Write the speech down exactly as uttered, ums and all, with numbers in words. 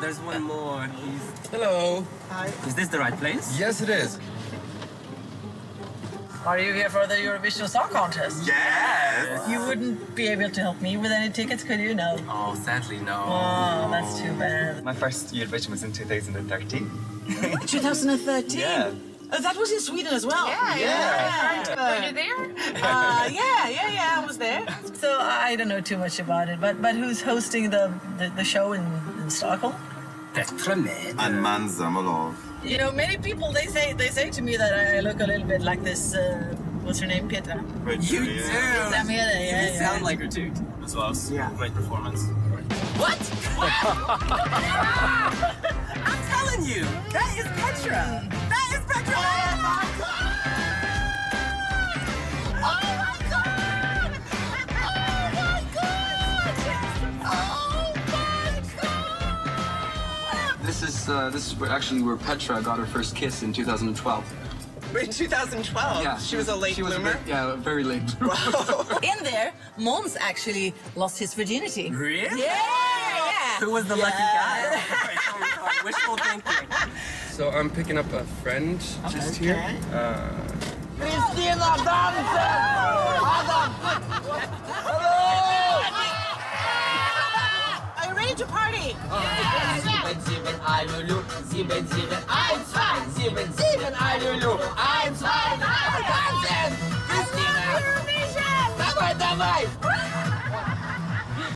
there's one more. He's... Hello. Hi. Is this the right place? Yes, it is. Are you here for the Eurovision Song Contest? Yes! You wouldn't be able to help me with any tickets, could you? No. Oh, sadly, no. Oh, no. That's too bad. My first Eurovision was in two thousand thirteen. two thousand thirteen? Yeah. Uh, that was in Sweden as well. Yeah, yeah. yeah. Uh, Were you there? Uh, yeah, yeah, yeah, I was there. So I don't know too much about it, but but who's hosting the, the, the show in, in Stockholm? Petra Mede. And Måns Zelmerlöw. You know, many people, they say they say to me that I look a little bit like this, uh, what's her name, Petra? You do! Petra Mede, yeah, yeah. You sound like her too. As well, yeah. Great performance. What? What? I'm telling you, that is Petra! That is Petra! Oh my god! Oh my god! Oh my god! This is uh, this is where actually where Petra got her first kiss in two thousand twelve. In two thousand twelve? Yeah. She was a late she bloomer? Was a bit, yeah, very late. Wow. In there, Måns actually lost his virginity. Really? Yeah! yeah. Who was the yeah. lucky guy? Oh, wishful thinking. So I'm picking up a friend okay. just here. Christina okay. uh... to party! Oh. Yes. Yes. Seven, seven, I